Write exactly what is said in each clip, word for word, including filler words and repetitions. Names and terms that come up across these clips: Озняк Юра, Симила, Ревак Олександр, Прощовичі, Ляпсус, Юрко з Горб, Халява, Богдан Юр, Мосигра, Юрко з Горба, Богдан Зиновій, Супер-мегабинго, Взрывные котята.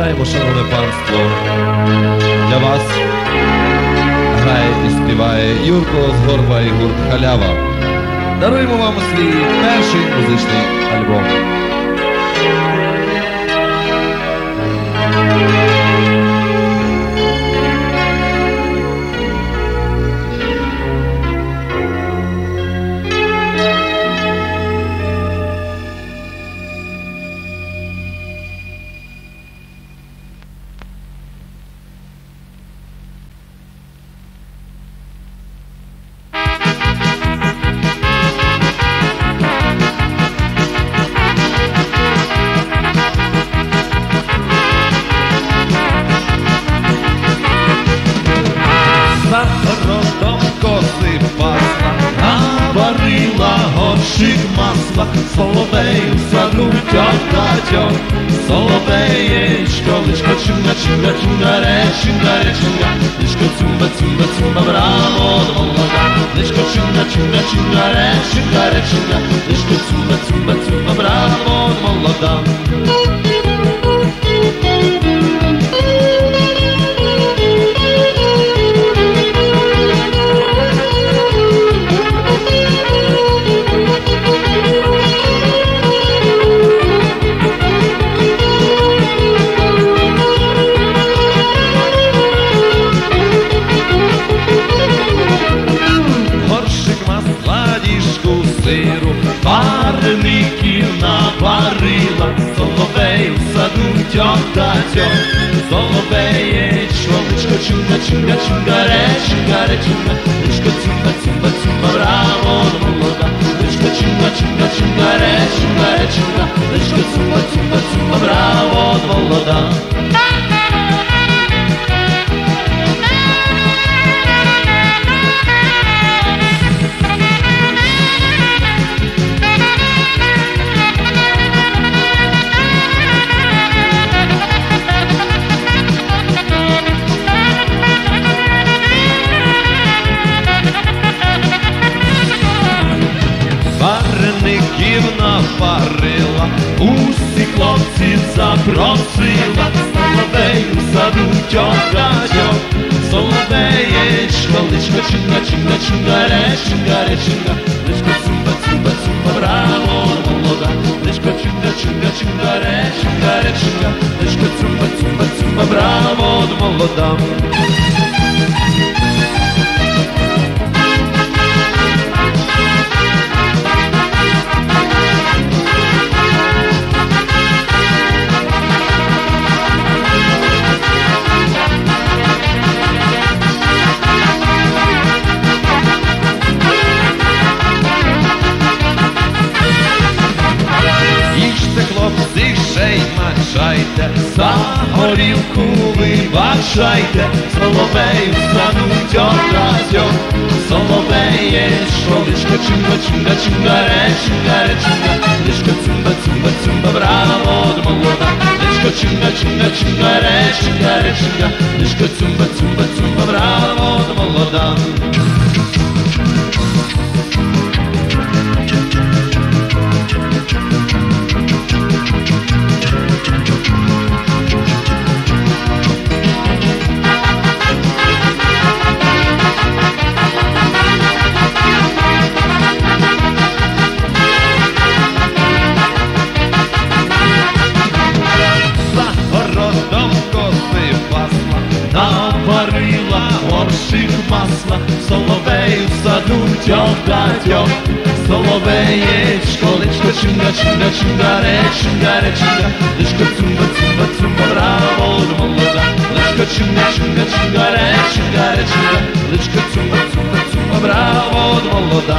Вітаємо, шановне панство. Для вас грає і співає Юрко з Горба і гурт Халява. Даруємо вам свій перший музичний альбом. Золобею в саду тьох-та-тьох, Золобеєчко, лишко чунга-чунга-чунга, речунга-речунга, лишко цумба-цумба-цумба, браво до молода. Лишко чунга-чунга-чунга, речунга-речунга, лишко цумба-цумба-цумба, браво до молода. Парники наварила, Золобей в саду тьох-та-тьох, Золобеєчко, лишко чунга-чунга-чунга, речунга-речунга, лишко цумба-цумба-цумба, браво до молода. Лишко чунга-чунга-чунга, речунга-речунга, лишко цумба-цумба-цумба, браво до молода. Парила, усі хлопці запросила, Золобею в саду тьох-та-тьох, Золобеєчко, лишко чунга-чунга-чунга, речунга-речунга, лишко цумба-цумба-цумба, браво до молода. Лишко чунга-чунга-чунга, речунга-речунга, лишко цумба-цумба-цумба, браво до молода. За горілку вибачайте, Золобею в саду тьох-та-тьох, Золобеєчко, лишко чунга-чунга-чунга, речунга-речунга, лишко цумба-цумба-цумба, браво до молода. Лишко чунга-чунга-чунга, речунга-речунга, лишко цумба-цумба-цумба, браво до молода. Золобею в саду тьох-та-тьох, Золобеєчко, лишко чунга-чунга-чунга, речунга-речунга, лишко цумба-цумба-цумба, браво до молода. Лишко чунга-чунга-чунга, речунга-речунга, лишко цумба-цумба-цумба, браво до молода.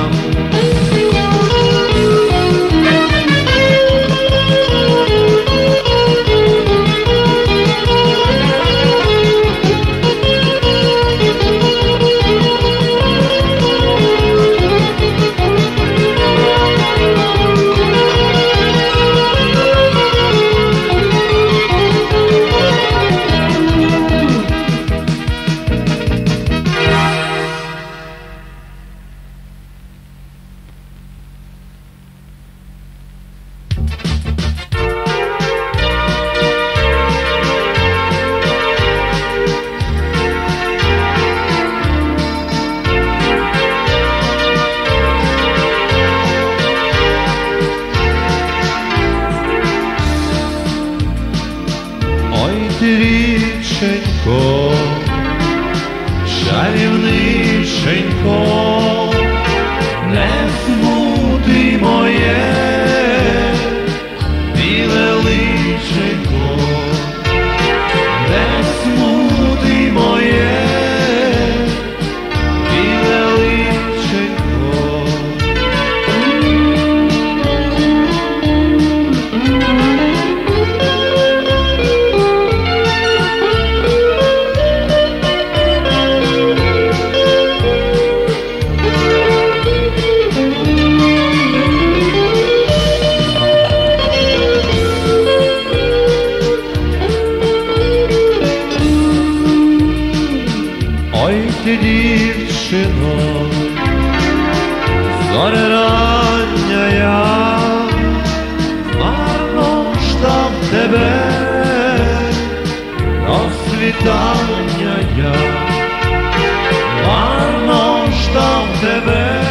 дівчино, зоря рання я марно ждав тебе, но світання я марно ждав тебе,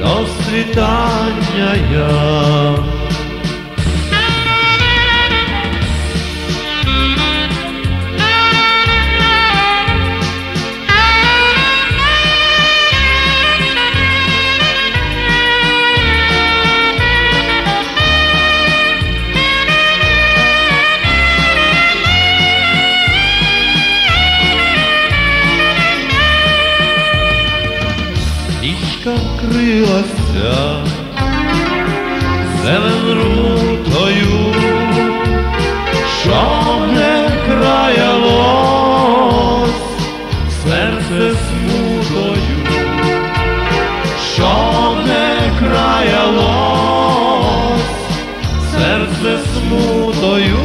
но світання я. Крилася зелен рутою, щоб не краялось серце смутою, щоб не краялось серце смутою.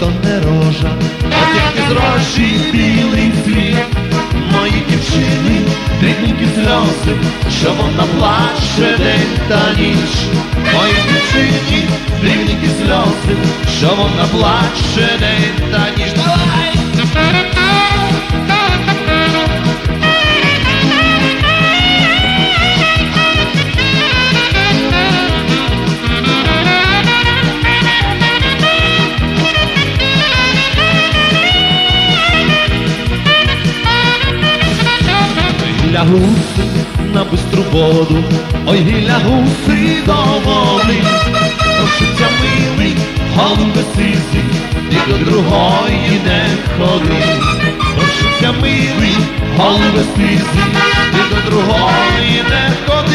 то не рожа, а тільки з рожі білий цвіт. Мої дівчини дрібненькі сльози, що вона плаче день та ніч. Мої дівчині дрібненькі сльози, що вона плаче день та ніч. Давай! Гіля гуси на бистру воду, ой, гіля гуси до води. Прошуться милий, голуби сизі, і до другої не ходи. Прошуться милий, голуби сизі, і до другої не ходи.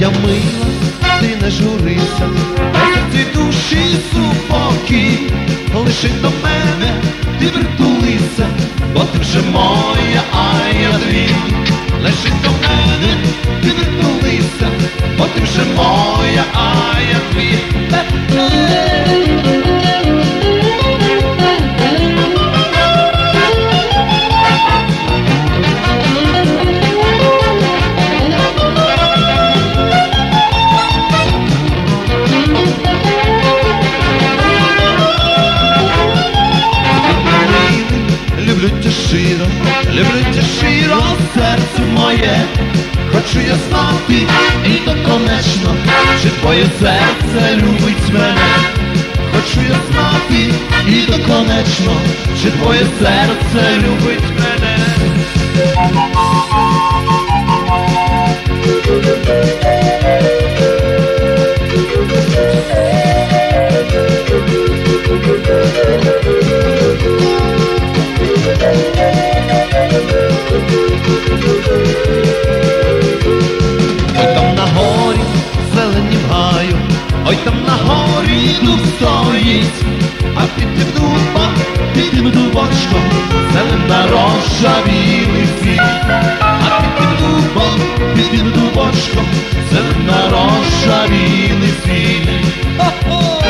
Я мила, ти не журися, дай серці душі супокій. Лише до мене ти вертулися, бо ти вже моя, а я дві. Лише до мене ти вертулися, бо ти вже моя, а я дві. Люблю тебе щиро, серце моє, хочу я знати і доконечно, чи твоє серце любить мене. Хочу я знати і доконечно, чи твоє серце любить мене. Ой, там на горі зелені в гаю, ой, там на горі дуб стоїть, а під тим дубом, під тим дубочком зелена рожа, білий цвіт. А під тим дубом, під тим дубочком зелена рожа, білий цвіт. Хо-хо!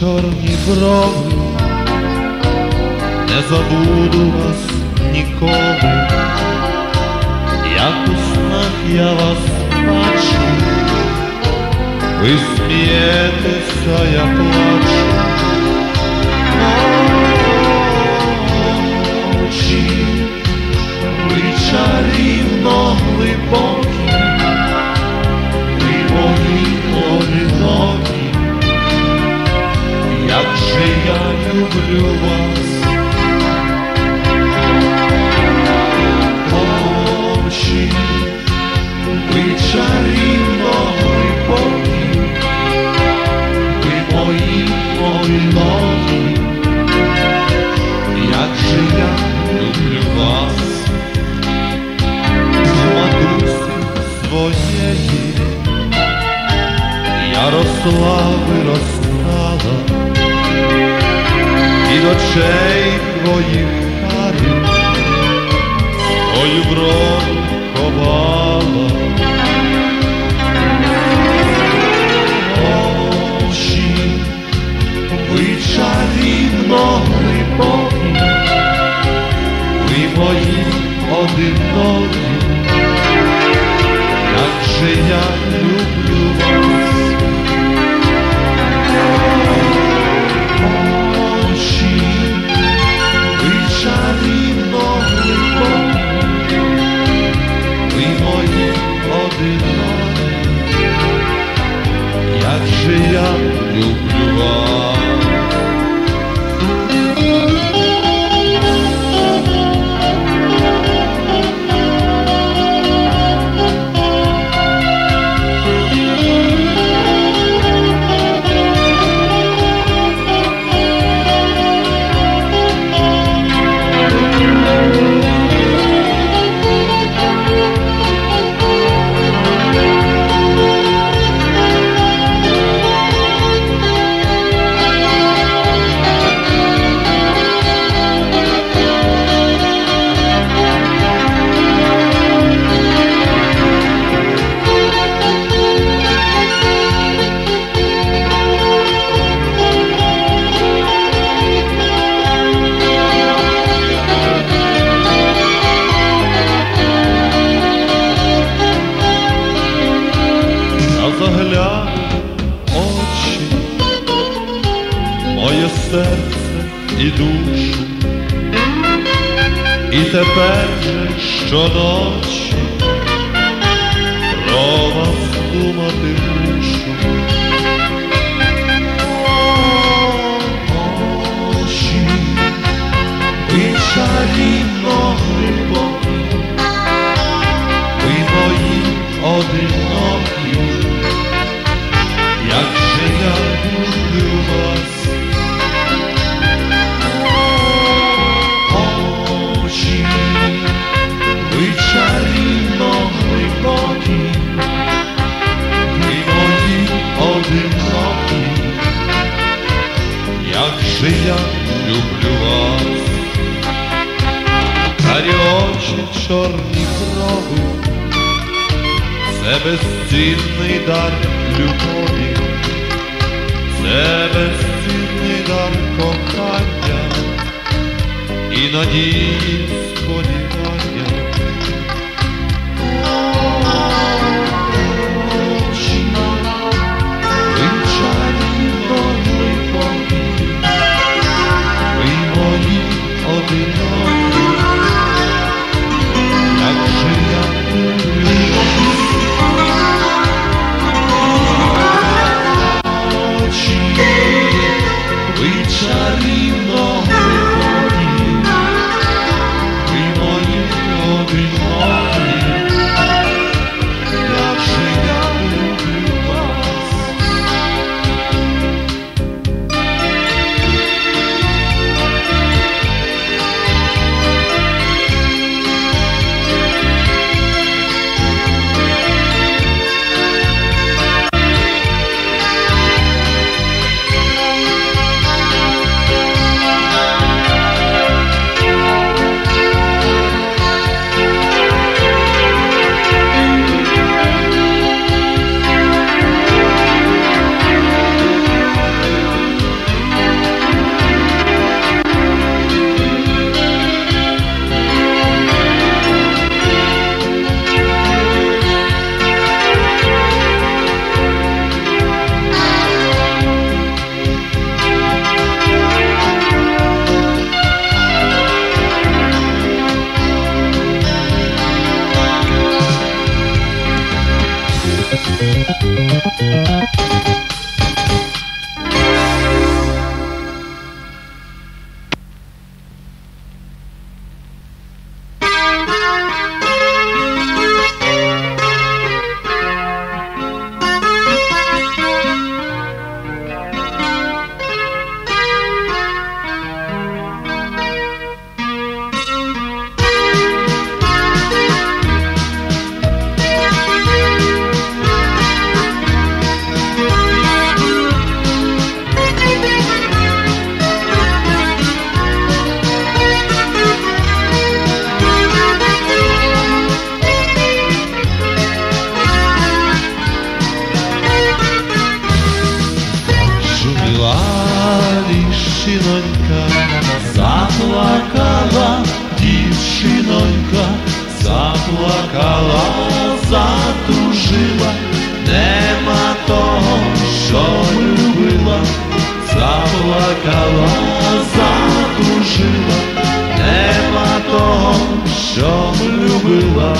Чорні брови, не забуду вас ніколи, як у снах я вас бачу, ви смієтеся, я плачу. Очі, ви чарівно глибокі, ви мої одинокі. Як же я люблю вас, очі, ви чарівно глибокі, ви мої одинокі. Як же я люблю вас, матусі своєї, я росла, виростала. І до очей твоїх карих, о свою бронь ховала, очі ви чарівно глибокі, ви мої одинокі, як же я люблю вас. Очі ви чарівно глибокі, ви мої одинокі, як же я люблю вас. І душу, і тепер же щоночі про вас думати мушу. Очі ви чарівно глибокі, ви мої одинокі, як же я люблю вас. Ви чарівно глибокі, ви мої одинокі, як же я люблю вас. Карі очі, чорні брови, це безцінний дар любові, це безцінний дар кохання і надії сподівання. Чарівно глибокі, ви мої Дівчинонька заплакала, затужила, нема того, що любила. Заплакала, затужила, нема того, що любила.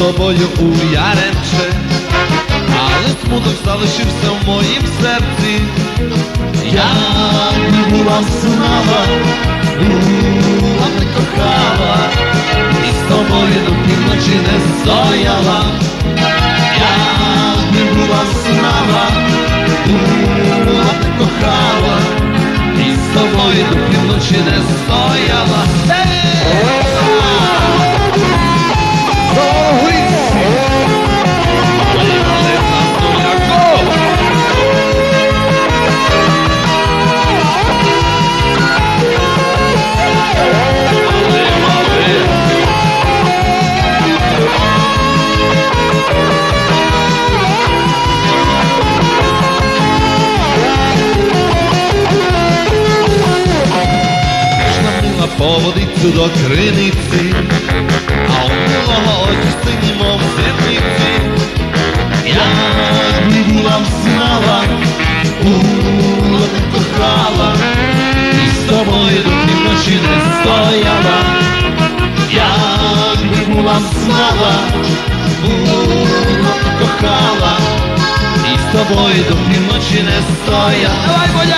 тобою у Яремче, але смуток залишився в моїм серці. Я не була сунава, була не кохала, і з тобою до півночі не стояла. Я не була сунава, була не кохала, і з тобою до півночі не стояла. По водицю до криниці, а у милого очі сині, мов зірниці. Я не була взнала, була не кохала, і з тобою до півночі не стояла. Я не була взнала, була не кохала, і з тобою до півночі не стояла. Давай, Бодя!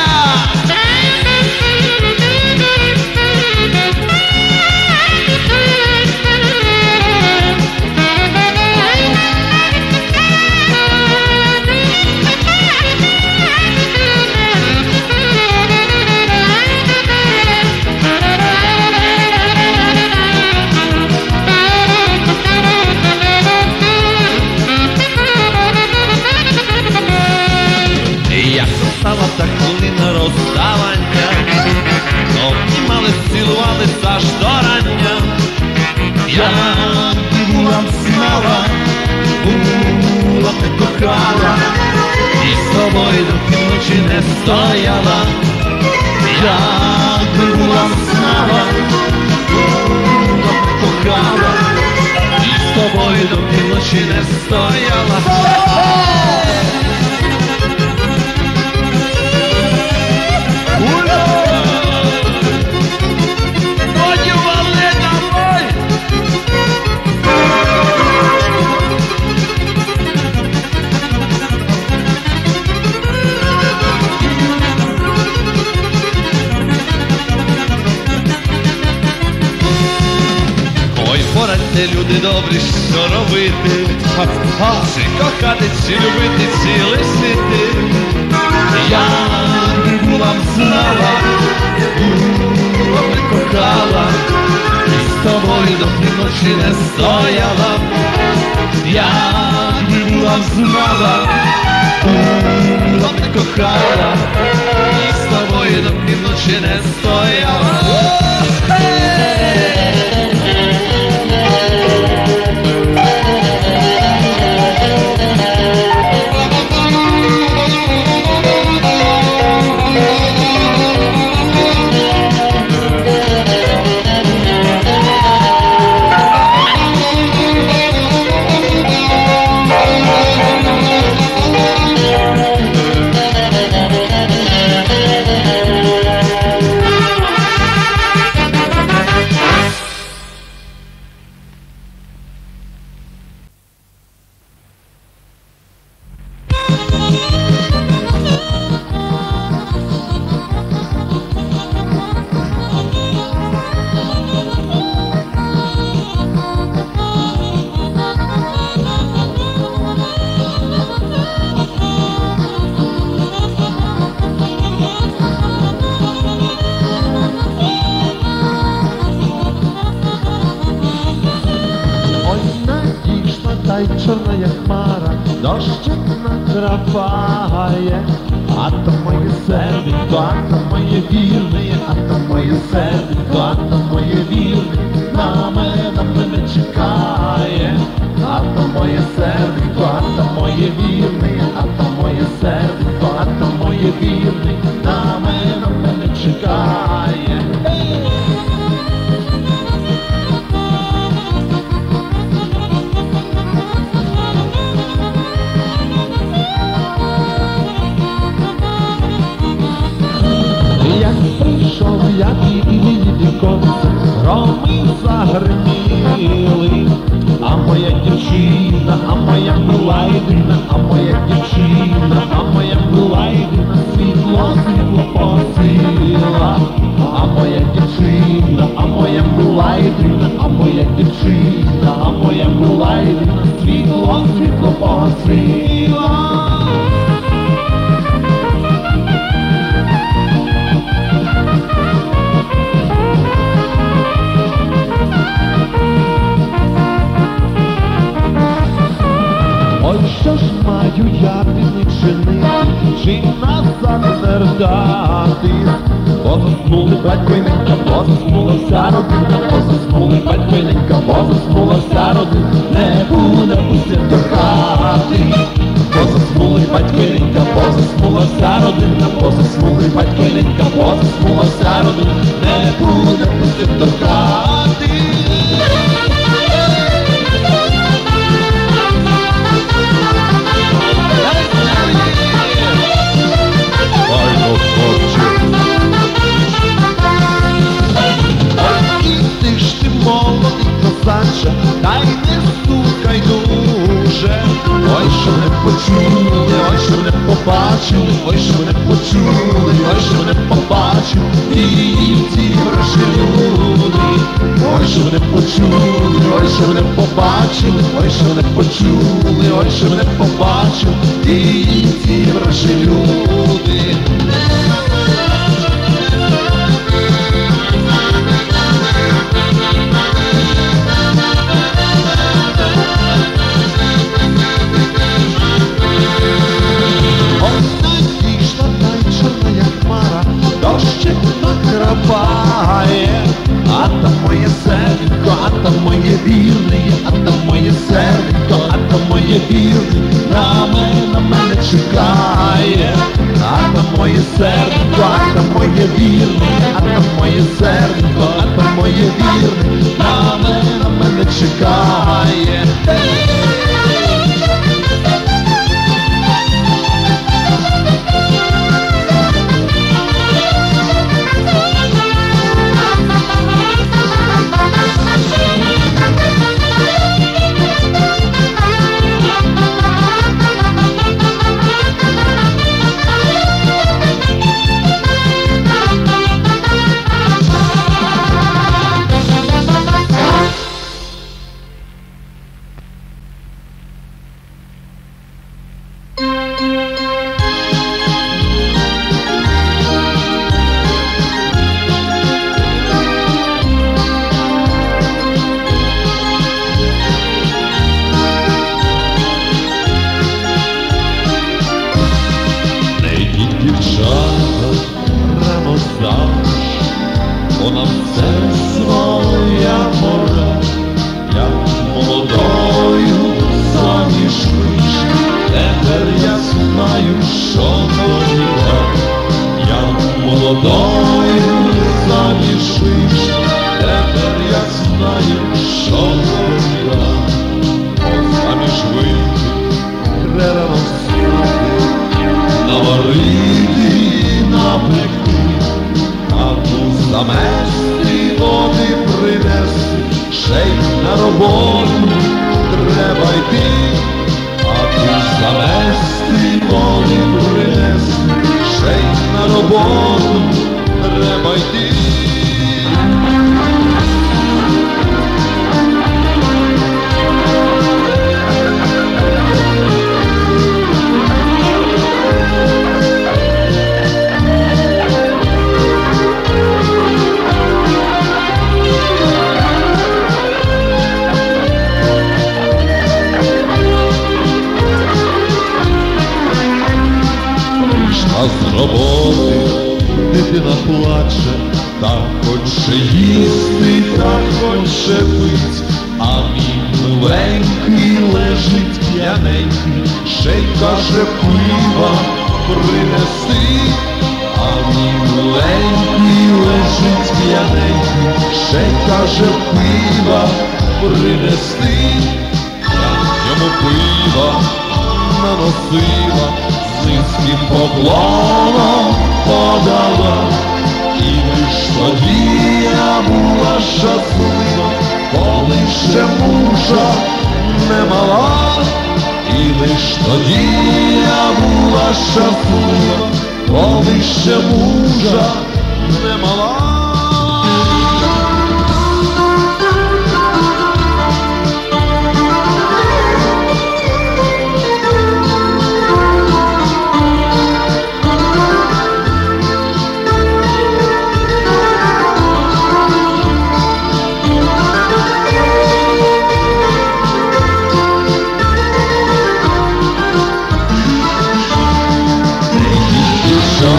Стала та хвилина розставання, то обнімались, цілувались аж до рання. Я не була знала, була не кохала, і з тобою до півночі не стояла. Я не була знала, була не кохала, і з тобою до півночі не стояла. Порадьте, люди добрі, що робити, чи кохати, чи любити, чи лишити. Я не була взнала, була не кохала, і з тобою до півночі не стояла. Я не була взнала, була не кохала, і з тобою до півночі не стояла. Як прийшов, як і він, артист. Позаснули батько-ненька, позаснула вся родина, позаснули батько-ненька, позаснула вся родина, не буде пустити до хати. Позаснули батько-ненька, позаснула вся родина, позаснули батько-ненька, позаснула вся родина, не буде пустити до хати. Козача, та й не стукай дуже. Ой, що не почули, ой, що не побачили, ой, що не почули, ой, що не побачили, і ці гроші люди. Ой, що не почули, ой, що не побачили, ой, що не почули, ой, що не побачили, і ці гроші люди. Дощик так крапає, а там моє серденько, а там моє вірне, а там моє серденько, а там моє вірне, на мене, на мене чекає. А там моє серденько, а там моє вірне, а там моє серденько, а там моє вірне, на мене, на мене чекає.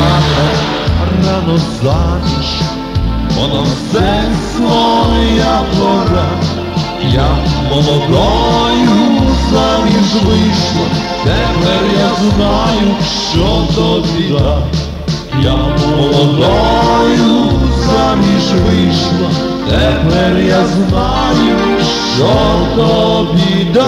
Shut up. рано заміж, вона все своя пора. Я молодою заміж вийшла, тепер я знаю, що то біда. Я молодою заміж вийшла, тепер я знаю, що то біда.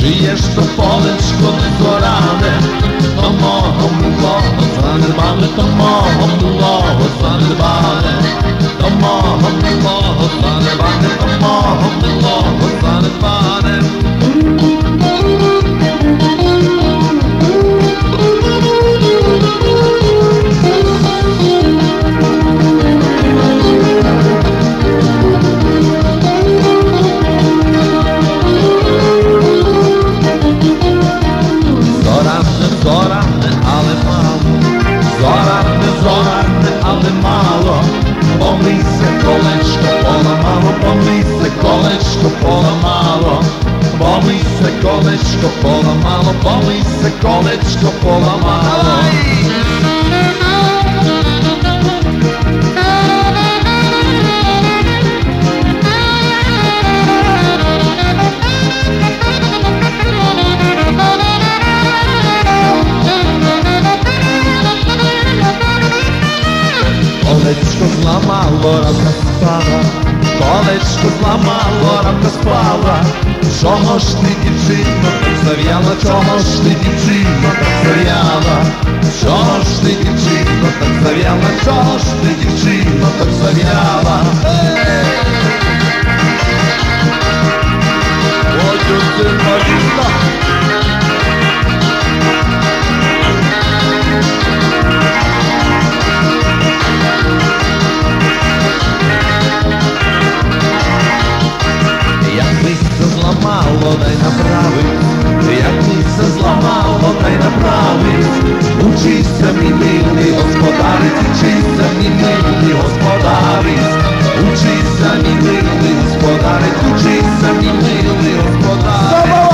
Чи є ж то полечко незоране, то мого милого занедбане, то мого милого занедбане, то мого милого занедбане, то мого милого занедбане. Помийся, колечко, поламало, помийся, колечко, поламало, помийся, колечко, поламало, помийся, колечко, поламало. Колечко зламало, рамка спала, колечко зламало, рамка спала. Чого ж ти, дівчинко, так зав'яла, чого ж ти, дівчинко, так зав'яла, чого ж ти, дівчинко, так зав'яла, чого ж ти, дівчинко, так зав'яла. Ой, дівчинка, дівчинка. Зламало, дай направить, як місце зламало, дай направить. Учися, мій милий господарець, учися, мій милий господарець, учися, мій милий господарець, учися, мій милий господарець.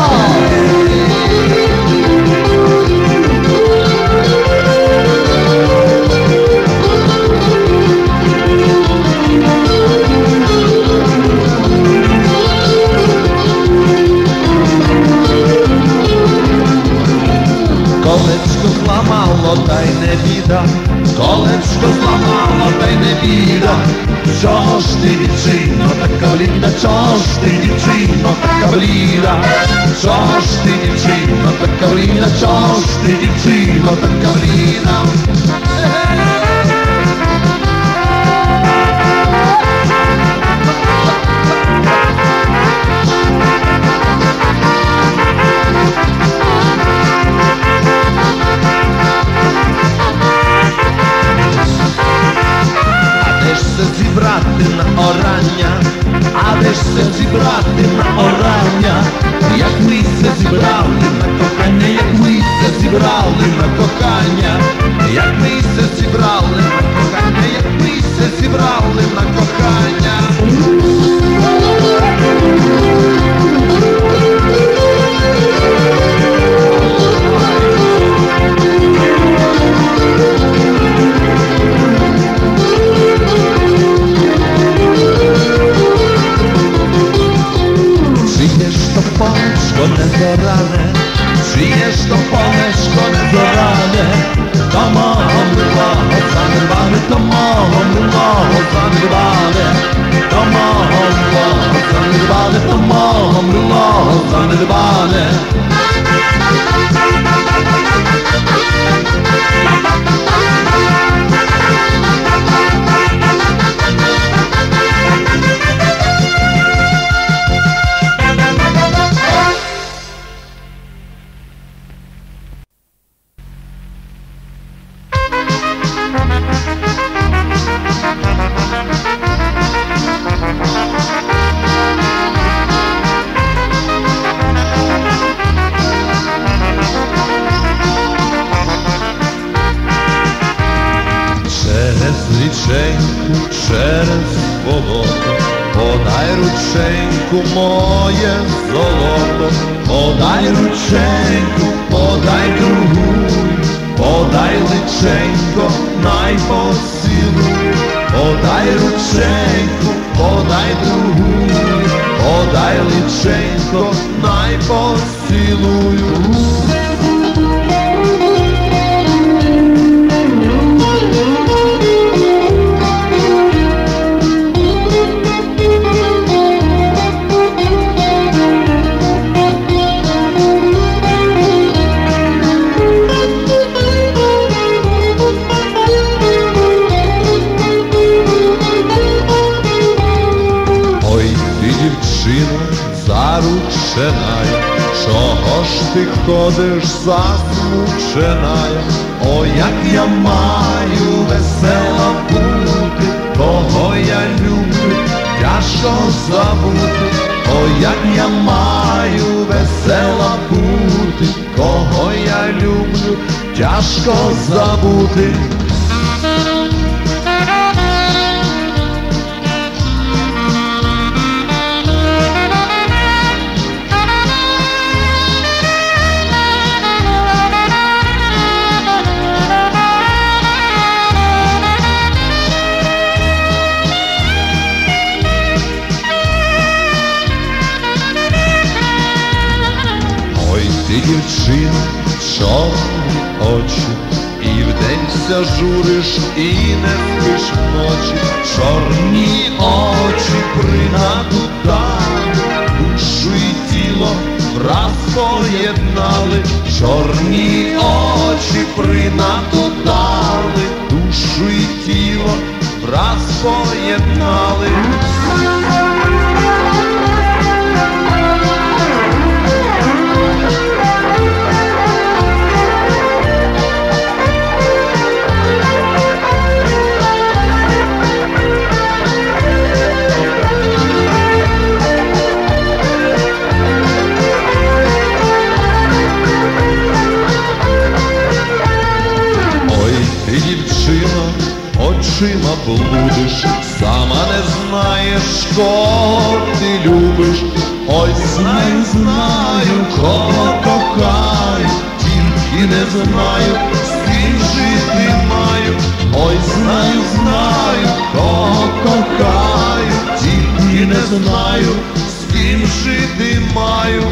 Колечко зламало, та й не біда, колечко зламало, та й не біда. Чого ж ти, дівчино, така бліда, чого ж ти, дівчино, така бліда, чого ж ти, дівчино, така бліда, чого ж ти, дівчино, така бліда. Зібрати на орання, а де ж це зібрати на орання, як ми це зібрали на кохання, як ми це зібрали на кохання, як ми це зібрали на кохання, як ми це зібрали на кохання. Полечко незоране, чиєш то полечко незоране, то мого милого занедбане, то мого милого занедбане. через болото, подай рученьку, моє золото, подай рученьку, подай другу, подай личенько, най посілуй, подай рученьку, подай другу, подай личенько, най посілуй. Чого ж ти ходиш засмучена? О, як я маю весела бути, кого я люблю, тяжко забути. О, як я маю весела бути, кого я люблю, тяжко забути. Ти, дівчина, чорні очі, і вденься журиш, і не спиш вночі. Чорні очі принадутали, душу і тіло враз поєднали. Чорні очі принадутали, душу і тіло враз поєднали. Очима блудиш, сама не знаєш, кого ти любиш. Ой, знаю, знаю, кого кохаю, тільки не знаю, з ким жити маю. Ой, знаю, знаю, кого кохаю, тільки не знаю, з ким жити маю.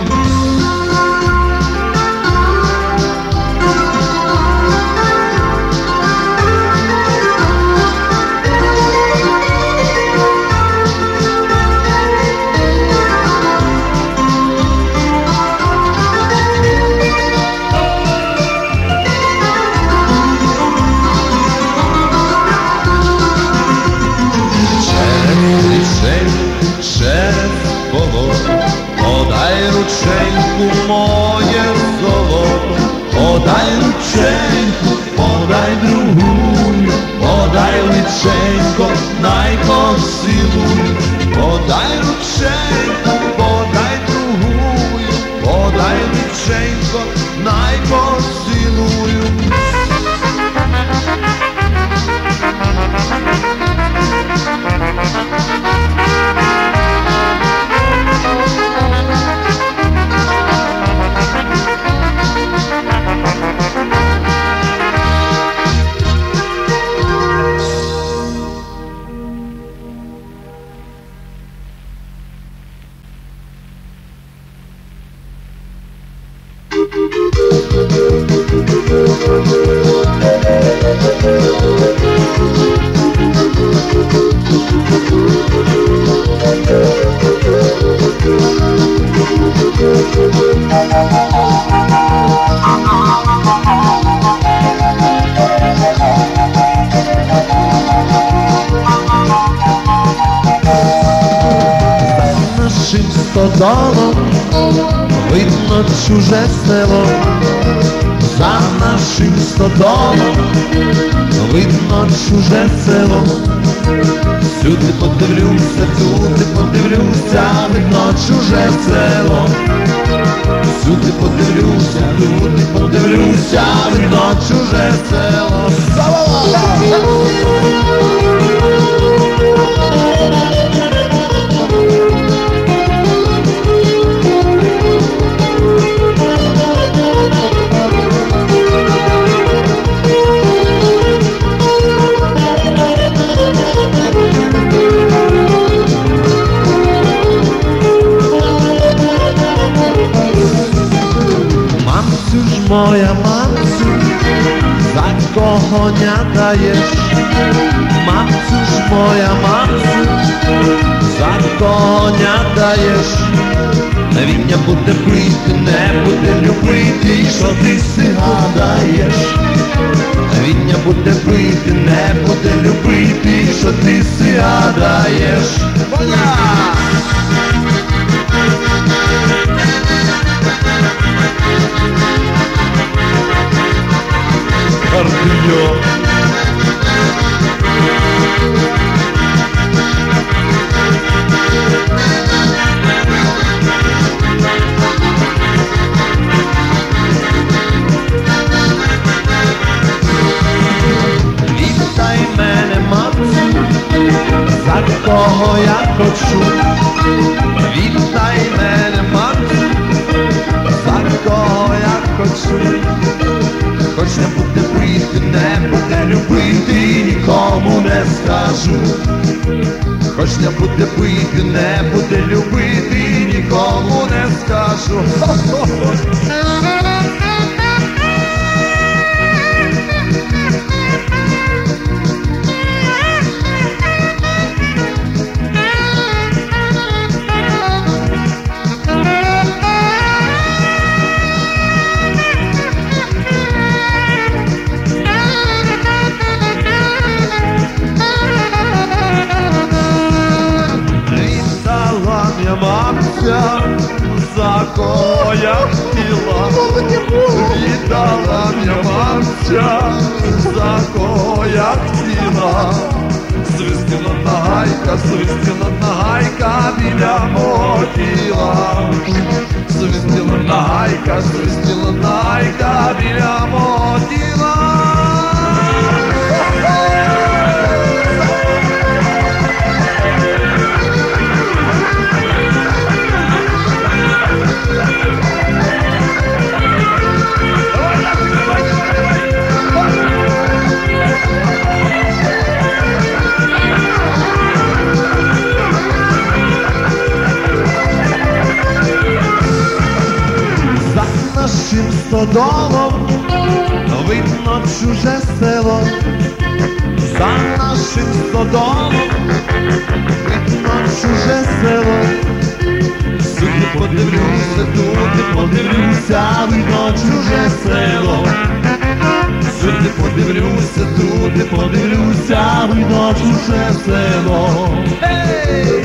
Подай рученьку, моє золото, подай рученьку, подай другую, подай личенько, най посілуй. Подай рученьку, подай другую, подай личенько, най посілую. Стодолом видно чуже село, за нашим стодолом видно чуже село. Сюди подивлюся, туди подивлюся, видно чуже село. Сюди подивлюся, туди подивлюся, видно чуже село. dajesz. Macusz moja, macusz, za коня даєш. Він не буде пити, не буде любити, що ти сигадаєш. Він не буде пити, не буде любити, що ти сигадаєш. Партньо. Віддай мене, мамцю, за кого я хочу. Віддай мене, мамцю, за кого я хочу. Хоч не буде прийти, не буде любити, нікому не скажу. Хоч не буде пити, не буде любити, нікому не скажу. Мамця, за кого я хотіла, віддала мені мамця, за кого я хотіла. Свистіла нагайка, свистіла нагайка біля мого тіла. Свистіла нагайка, свистіла нагайка біля мого тіла. За нашим стодолом видно чуже село. За нашим стодолом видно чуже село. Сюди подивлюся, туди подивлюся, видно чуже село. Сюди подивлюся, туди подивлюся, видно чуже село. Ей!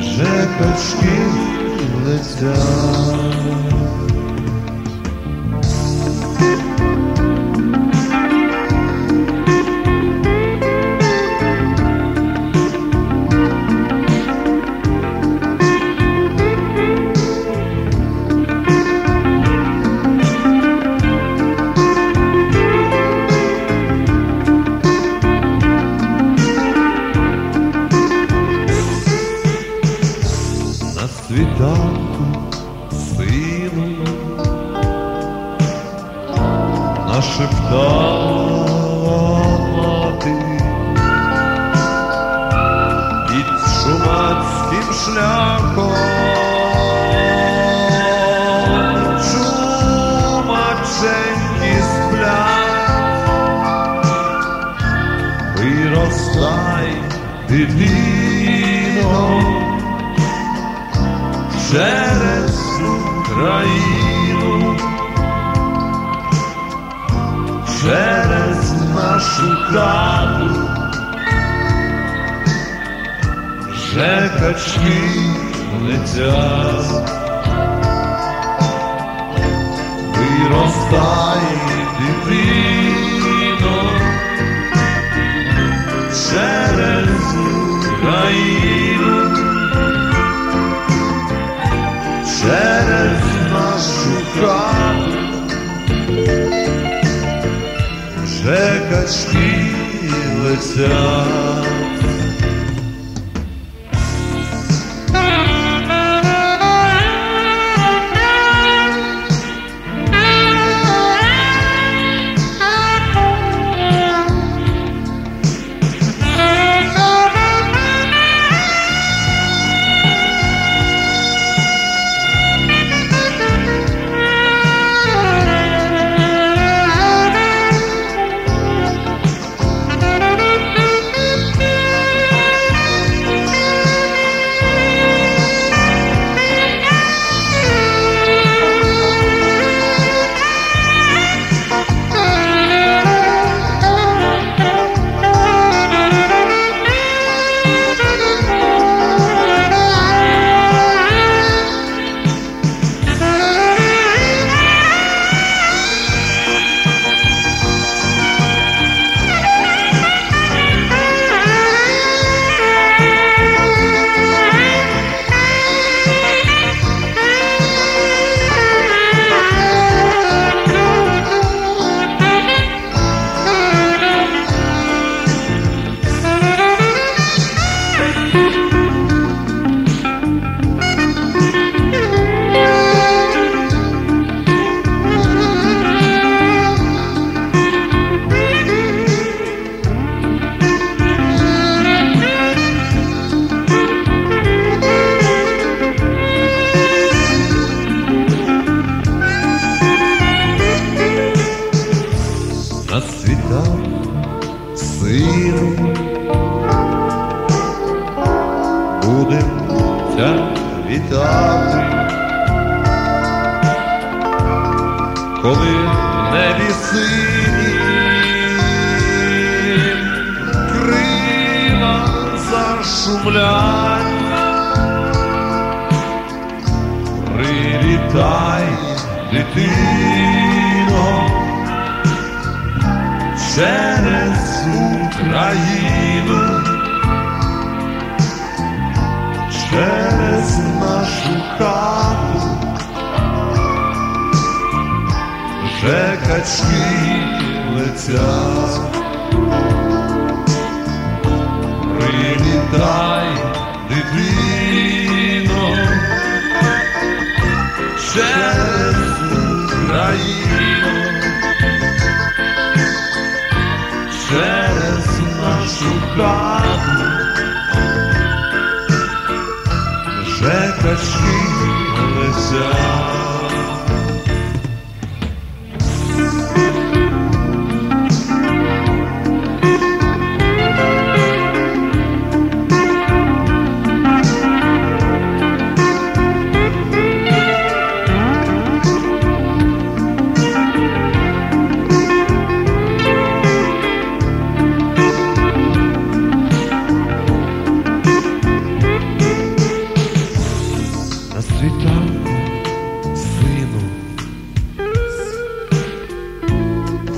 жепечки летять.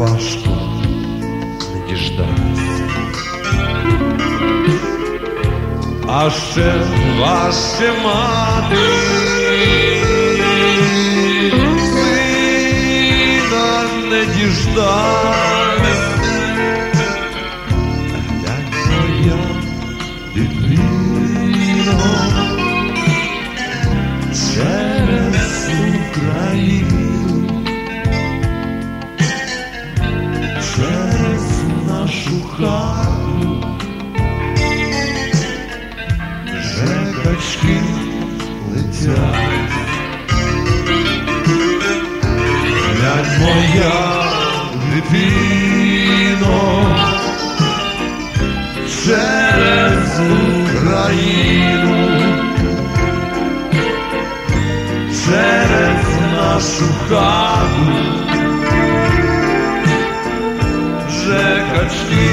Пасху не діждатись. А ще важче мати сина не діждатись. Через Україну, через нашу хату, вже качки летять. Глянь, моя дитино, через Україну, через нашу хату, вже качки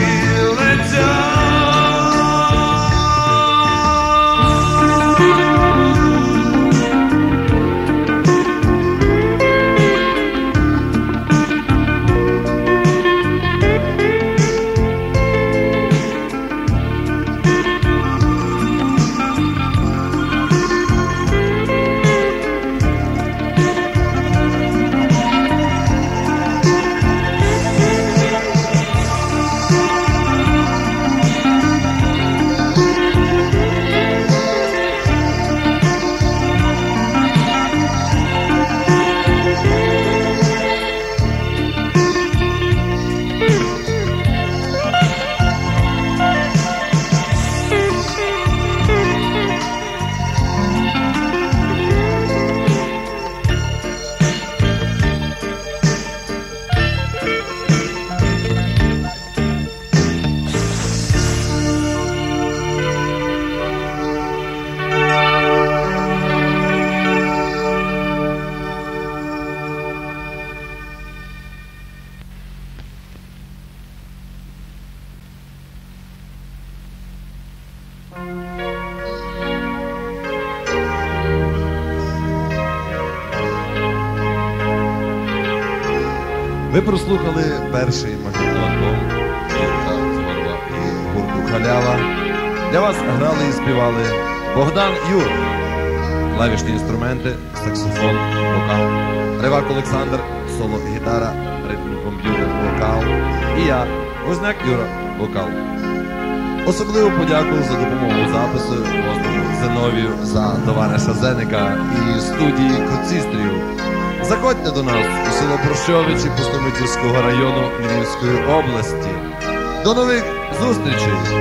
прослухали перший магнітофон Юрка з Горба і гурту Халява. Для вас грали і співали Богдан Юр, клавішні інструменти, саксофон, вокал, Ревак Олександр, соло гітара, ритм-комп'ютер, вокал і я, Озняк Юра, вокал. Особливу подяку за допомогу запису Богдану Зиновію, за товариша Зеника і студії Куцистів. Заходьте до нас у село Прощовичі Пустомитівського району Львівської області. До нових зустрічей!